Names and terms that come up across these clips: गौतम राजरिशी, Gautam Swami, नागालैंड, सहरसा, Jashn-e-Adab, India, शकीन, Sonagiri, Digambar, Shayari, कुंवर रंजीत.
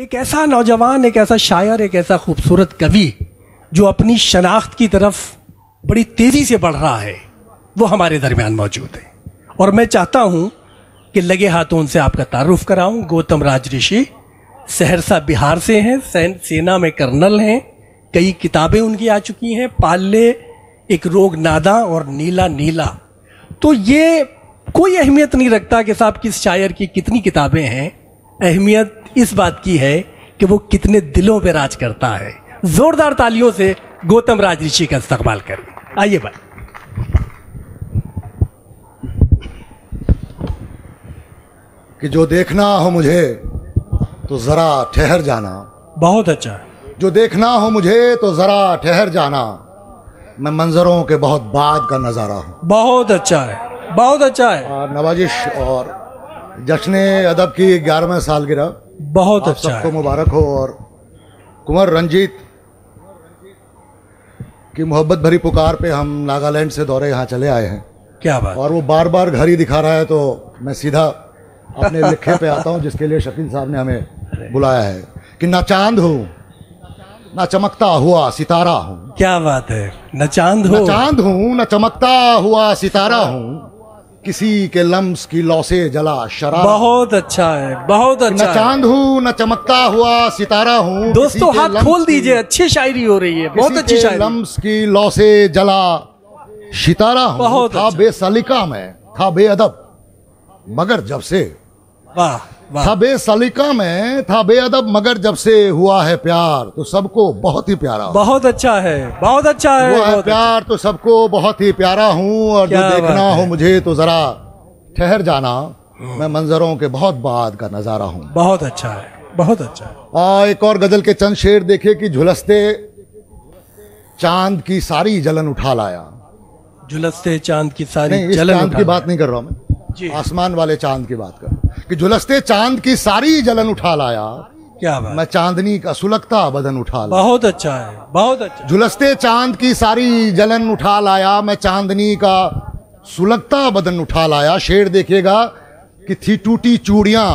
एक ऐसा नौजवान, एक ऐसा शायर, एक ऐसा खूबसूरत कवि जो अपनी शनाख्त की तरफ बड़ी तेज़ी से बढ़ रहा है, वो हमारे दरमियान मौजूद है। और मैं चाहता हूँ कि लगे हाथों उनसे आपका तारुफ कराऊँ। गौतम राजरिशी सहरसा बिहार से हैं, सेना में कर्नल हैं, कई किताबें उनकी आ चुकी हैं, पाले, एक रोग नादा और नीला नीला। तो ये कोई अहमियत नहीं रखता कि साहब किस शायर की कितनी किताबें हैं, अहमियत इस बात की है कि वो कितने दिलों पे राज करता है। जोरदार तालियों से गौतम राजरिशी का इस्तकबाल करें। आइए भाई। कि जो देखना हो मुझे तो जरा ठहर जाना, बहुत अच्छा। जो देखना हो मुझे तो जरा ठहर जाना, मैं मंजरों के बहुत बाद का नज़ारा हूँ। बहुत अच्छा है, बहुत अच्छा है। नवाजिश और जश्न अदब की 11वें सालगिरह बहुत अच्छा, सबको मुबारक हो। और कुंवर रंजीत की मोहब्बत भरी पुकार पे हम नागालैंड से दौरे यहाँ चले आए हैं। क्या बात। और वो बार बार घर ही दिखा रहा है तो मैं सीधा अपने लिखे पे आता हूँ, जिसके लिए शकीन साहब ने हमें बुलाया है। कि ना चांद हूँ ना चमकता हुआ सितारा हूँ। क्या बात है। ना चांद हूँ ना चमकता हुआ सितारा हूँ, किसी के लम्स की लौ से जला शराब। बहुत अच्छा है, बहुत अच्छा। न चांद हूँ न चमकता हुआ सितारा हूँ। दोस्तों हाथ खोल दीजिए, अच्छी शायरी हो रही है, बहुत अच्छी शायरी। लम्स की लौ से जला सितारा हूँ, था बेसलीका में था बेअदब, मगर जब से था बेसलीका में था बेअदब, मगर जब से हुआ है प्यार तो सबको बहुत ही प्यारा। बहुत अच्छा है, बहुत अच्छा है। हुआ है प्यार तो सबको बहुत ही प्यारा हूँ। और जो देखना हो मुझे तो जरा ठहर जाना, मैं मंजरों के बहुत बाद का नजारा हूँ। बहुत अच्छा है, बहुत अच्छा है। एक और गजल के चंद शेर देखे कि झुलसते चांद की सारी जलन उठा लाया। झुलसते चांद की सारी जलन, चांद की बात नहीं कर रहा हूँ मैं, आसमान वाले चांद की बात कर। कि झुलसते चांद की सारी जलन उठा लाया, क्या बात। मैं चांदनी का सुलगता बदन उठा लाया। बहुत अच्छा है, बहुत अच्छा। झुलसते चांद की सारी जलन उठा लाया, मैं चांदनी का सुलगता बदन उठा लाया। शेर देखिएगा कि थी टूटी चूड़ियां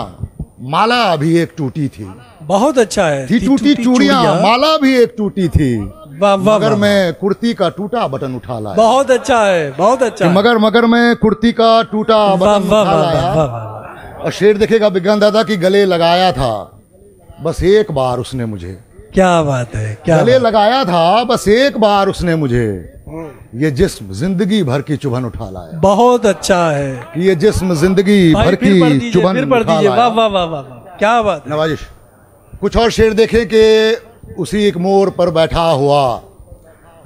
माला भी एक टूटी थी। बहुत अच्छा है। थी टूटी चूड़ियां माला भी एक टूटी थी, मगर मैं कुर्ती का टूटा बटन उठा लाया। बहुत अच्छा है, बहुत अच्छा। मगर मैं कुर्ती का टूटा बटन उठा लाया। और शेर देखेगा विज्ञान दादा की गले लगाया था बस एक बार उसने मुझे। क्या बात है, क्या। गले लगाया था बस एक बार उसने मुझे, ये जिस्म जिंदगी भर की चुभन उठा लाया। बहुत अच्छा है। कि ये जिस्म जिंदगी भर की चुभन उठा लाया। वाह वाह वाह, क्या बात। नवाजिश। कुछ और शेर देखें कि उसी एक मोर पर बैठा हुआ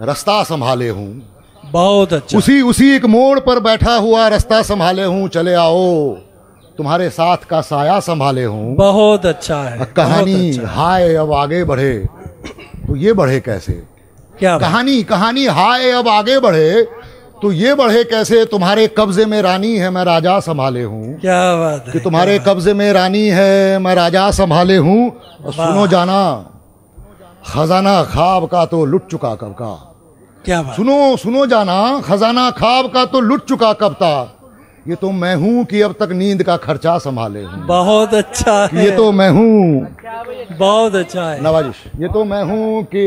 रास्ता संभाले हूँ। बहुत अच्छा। उसी एक मोड़ पर बैठा हुआ रास्ता संभाले हूँ, चले आओ तुम्हारे साथ का साया संभाले हूँ। बहुत अच्छा है। कहानी अच्छा। हाय अब आगे बढ़े तो ये बढ़े कैसे। क्या कहानी। कहानी हाय अब आगे बढ़े तो ये बढ़े कैसे, तुम्हारे कब्जे में रानी है मैं राजा संभाले हूँ। क्या बात है। कि तुम्हारे कब्जे में रानी है मैं राजा संभाले हूँ। और सुनो जाना खजाना ख्वाब का तो लुट चुका कब का। क्या बात। सुनो जाना खजाना ख्वाब का तो लुट चुका कब था, ये तो मैं हूँ कि अब तक नींद का खर्चा संभाले हूँ। बहुत अच्छा है। ये तो मैं हूँ, बहुत अच्छा है। नवाजिश। ये तो मैं हूँ कि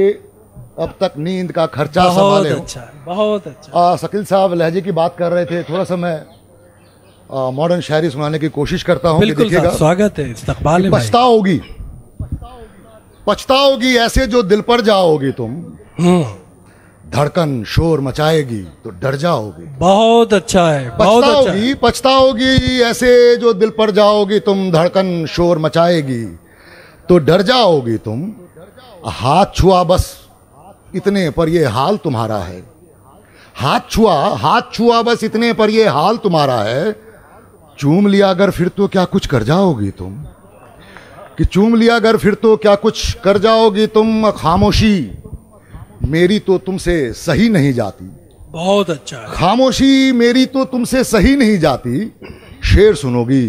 अब तक नींद का खर्चा संभाले हूँ। बहुत अच्छा, बहुत अच्छा। शकील साहब लहजे की बात कर रहे थे, थोड़ा सा मैं मॉडर्न शायरी सुनाने की कोशिश करता हूँ। बिल्कुल स्वागत है, इस्तकबाल। पछताओगी पछताओगी ऐसे जो दिल पर जाओगी तुम, धड़कन शोर मचाएगी तो डर जाओगी। बहुत अच्छा है, बहुत अच्छा। पछताओगी ऐसे जो दिल पर जाओगी तुम, धड़कन शोर मचाएगी तो डर जाओगी तुम। हाथ छुआ बस इतने पर ये हाल तुम्हारा है। हाथ छुआ बस इतने पर ये हाल तुम्हारा है। चूम लिया अगर फिर तो क्या कुछ कर जाओगी तुम। कि चूम लिया अगर फिर तो क्या कुछ कर जाओगी तुम। खामोशी मेरी तो तुमसे सही नहीं जाती। बहुत अच्छा। खामोशी मेरी तो तुमसे सही नहीं जाती, शेर सुनोगी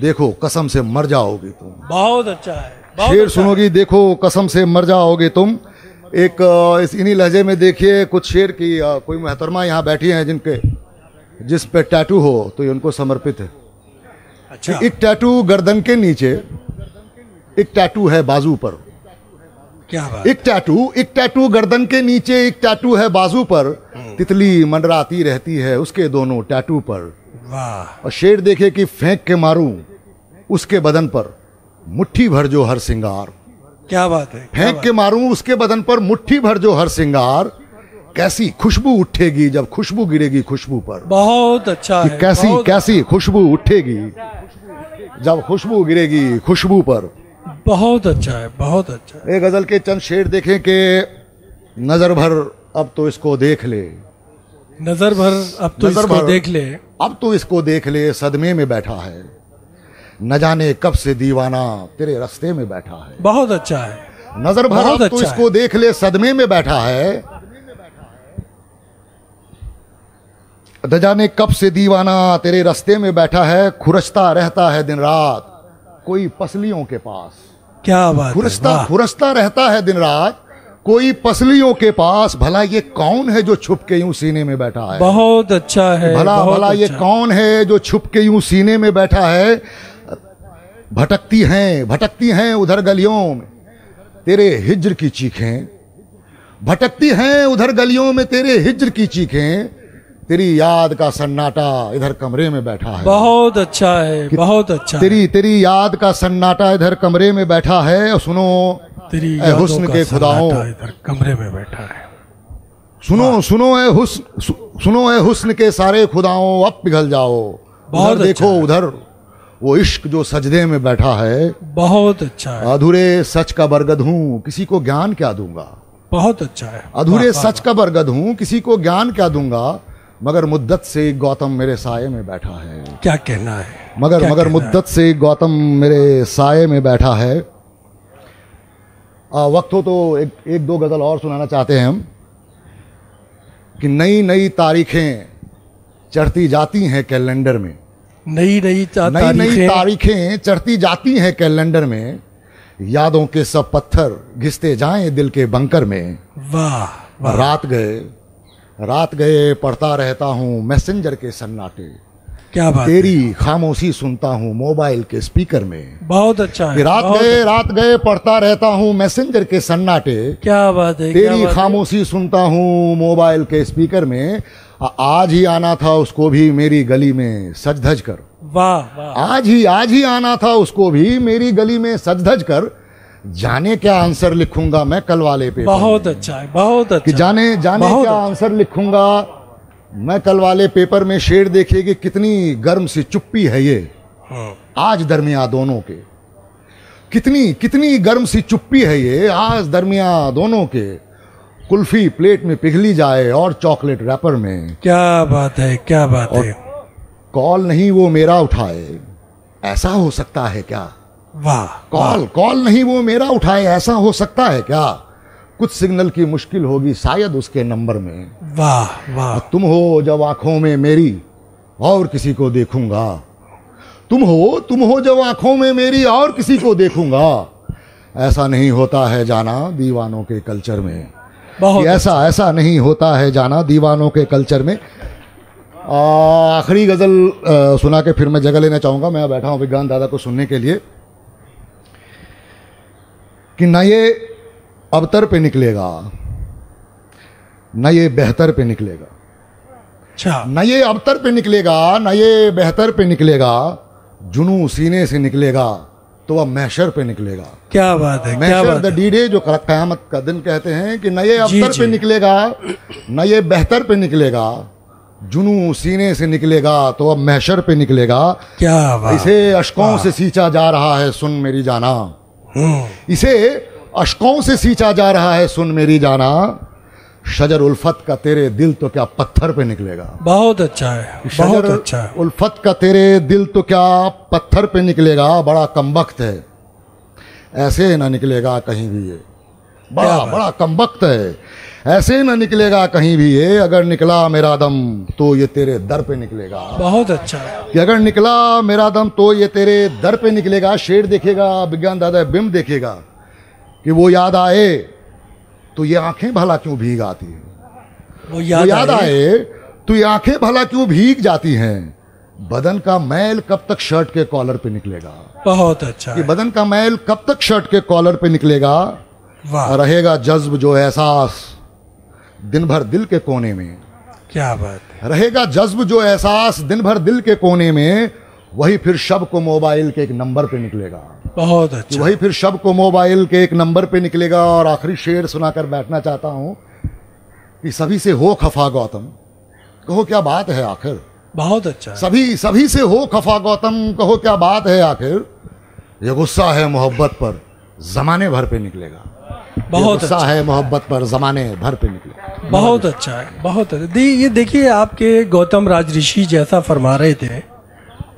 देखो कसम से मर जाओगी तुम। बहुत अच्छा है, बहुत शेर अच्छा सुनोगी है। देखो कसम से मर जाओगे तुम। एक इस इन्हीं लहजे में देखिए कुछ शेर की कोई मोहतरमा यहाँ बैठी हैं जिस पे टैटू हो तो ये उनको समर्पित है। अच्छा। एक टैटू गर्दन के नीचे एक टैटू है बाजू पर। क्या बात? एक टैटू गर्दन के नीचे एक टैटू है बाजू पर, तितली मंडराती रहती है उसके दोनों टैटू पर। वाह। और शेर देखे कि फेंक के मारूं उसके बदन पर मुट्ठी भर जो हर सिंगार। क्या बात है? फेंक के मारूं उसके बदन पर मुट्ठी भर जो हर सिंगार, कैसी खुशबू उठेगी जब खुशबू गिरेगी खुशबू पर। बहुत अच्छा है, कैसी बहुत कैसी खुशबू उठेगी जब खुशबू गिरेगी खुशबू पर। बहुत अच्छा है, बहुत अच्छा है। एक गजल के चंद शेर देखें कि नजर भर अब तो इसको देख ले, नजर भर अब तो इसको देख ले, अब तो इसको देख ले सदमे में बैठा है, न जाने कब से दीवाना तेरे रास्ते में बैठा है। बहुत अच्छा है। नजर भर अब तो इसको देख ले सदमे में बैठा है, न जाने कब से दीवाना तेरे रास्ते में बैठा है, खुरसता रहता है दिन रात कोई पसलियों के पास। क्या बात? खुरसता रहता है दिन रात कोई पसलियों के पास, भला ये कौन है जो छुप के यूं सीने में बैठा है। बहुत अच्छा है। भला ये कौन है जो छुप के यूं सीने में बैठा है, भटकती हैं उधर गलियों में तेरे हिज्र की चीखें, भटकती हैं उधर गलियों में तेरे हिज्र की चीखें, तेरी याद का सन्नाटा इधर कमरे में बैठा है। बहुत अच्छा है, बहुत अच्छा। तेरी याद का सन्नाटा इधर कमरे में बैठा है, सुनो तेरी हुस्न के खुदाओं इधर कमरे में बैठा है, सुनो ए हुस्न के सारे खुदाओं अब पिघल जाओ। बहुत देखो उधर वो इश्क जो सजदे में बैठा है। बहुत अच्छा। अधूरे सच का बरगद हूँ किसी को ज्ञान क्या दूंगा। बहुत अच्छा है। अधूरे सच का बरगद हूँ किसी को ज्ञान क्या दूंगा, मगर मुद्दत से गौतम मेरे साये में बैठा है। क्या कहना है? मगर मुद्दत से गौतम मेरे साये में बैठा है। वक्त हो तो एक दो गज़ल और सुनाना चाहते हैं हम कि नई तारीखें चढ़ती जाती हैं कैलेंडर में, नई तारीखें चढ़ती जाती हैं कैलेंडर में, यादों के सब पत्थर घिसते जाएं दिल के बंकर में। वाह। रात गए पढ़ता रहता हूँ मैसेंजर के सन्नाटे। क्या बात? तेरी खामोशी सुनता हूँ मोबाइल के स्पीकर में। बहुत अच्छा है। रात गए पढ़ता रहता हूँ मैसेंजर के सन्नाटे। क्या बात है? तेरी खामोशी सुनता हूँ मोबाइल के स्पीकर में, आज ही आना था उसको भी मेरी गली में सज धज कर। वाह। आज ही आना था उसको भी मेरी गली में सज धज कर, जाने क्या आंसर लिखूंगा मैं कल वाले पेपर। बहुत अच्छा है, बहुत अच्छा। कि जाने क्या आंसर लिखूंगा मैं कल वाले पेपर में। शेर देखिए कि कितनी गर्म सी चुप्पी है ये आज दरमियां दोनों के, कितनी गर्म सी चुप्पी है ये आज दरमियां दोनों के, कुल्फी प्लेट में पिघली जाए और चॉकलेट रैपर में। क्या बात है, क्या बात है। कॉल नहीं वो मेरा उठाए ऐसा हो सकता है क्या। वाह। कॉल नहीं वो मेरा उठाए ऐसा हो सकता है क्या, कुछ सिग्नल की मुश्किल होगी शायद उसके नंबर में। वाह वाह। तुम हो जब आंखों में मेरी और किसी को देखूंगा, तुम हो जब आंखों में मेरी और किसी को देखूंगा, ऐसा नहीं होता है जाना दीवानों के कल्चर में। बहुत ऐसा नहीं होता है जाना दीवानों के कल्चर में। आखिरी गज़ल सुना के फिर मैं जगह लेना चाहूँगा, मैं बैठा हूँ विज्ञान दादा को सुनने के लिए। कि ना ये अवतर पे निकलेगा ना ये बेहतर पे निकलेगा। अच्छा। ना ये अवतर पे निकलेगा ना ये बेहतर पे निकलेगा, जुनू सीने से निकलेगा तो वह महशर पे निकलेगा। क्या बात है, क्या बात है। डी-डे जो क़यामत का दिन कहते हैं कि ना ये अवतर पे निकलेगा ना ये बेहतर पे निकलेगा, जुनू सीने से निकलेगा तो वह महशर पे निकलेगा। क्या बात। इसे अशकों से सींचा जा रहा है सुन मेरी जाना, इसे अशकों से सींचा जा रहा है सुन मेरी जाना, शजर उल्फत का तेरे दिल तो क्या पत्थर पे निकलेगा। बहुत अच्छा है, बहुत अच्छा है। उल्फत का तेरे दिल तो क्या पत्थर पे निकलेगा, बड़ा कमबख्त है ऐसे ना निकलेगा कहीं भी ये। बड़ा कमबख्त है ऐसे ना निकलेगा कहीं भी ये, अगर निकला मेरा दम तो ये तेरे दर पे निकलेगा। बहुत अच्छा है। कि अगर निकला मेरा दम तो ये तेरे दर पे निकलेगा। शेर देखेगा विज्ञान दादा बिंब देखेगा कि वो याद आए तो ये आंखें भला क्यों भीग आती हैं, वो याद आए तो ये आंखें भला क्यों भीग जाती हैं, बदन का मैल कब तक शर्ट के कॉलर पे निकलेगा। बहुत अच्छा। कि बदन का मैल कब तक शर्ट के कॉलर पे निकलेगा, रहेगा जज्ब जो एहसास दिन भर दिल के कोने में। क्या बात है। रहेगा जज्ब जो एहसास दिन भर दिल के कोने में, वही फिर शब को मोबाइल के एक नंबर पे निकलेगा। बहुत अच्छा। वही फिर शब को मोबाइल के एक नंबर पे निकलेगा। और आखिरी शेर सुनाकर बैठना चाहता हूँ कि सभी से हो खफा गौतम, कहो क्या बात है आखिर। बहुत अच्छा। सभी से हो खफा गौतम, कहो क्या बात है आखिर। ये गुस्सा है मोहब्बत पर जमाने भर पे निकलेगा। बहुत अच्छा है मोहब्बत पर जमाने भर पे निकलेगा। बहुत अच्छा है, बहुत अच्छा। ये देखिए आपके गौतम राजरिशी जैसा फरमा रहे थे,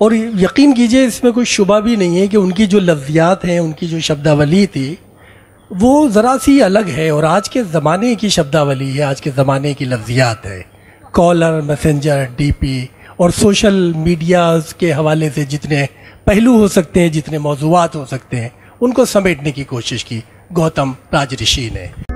और यकीन कीजिए इसमें कोई शुबा भी नहीं है कि उनकी जो लफ्ज़ियात हैं, उनकी जो शब्दावली थी वो ज़रा सी अलग है, और आज के ज़माने की शब्दावली है, आज के ज़माने की लफ्ज़ियात है। कॉलर, मैसेंजर, डीपी और सोशल मीडियाज़ के हवाले से जितने पहलू हो सकते हैं, जितने मौज़ूआत हो सकते हैं, उनको समेटने की कोशिश की गौतम राजरिशी ने।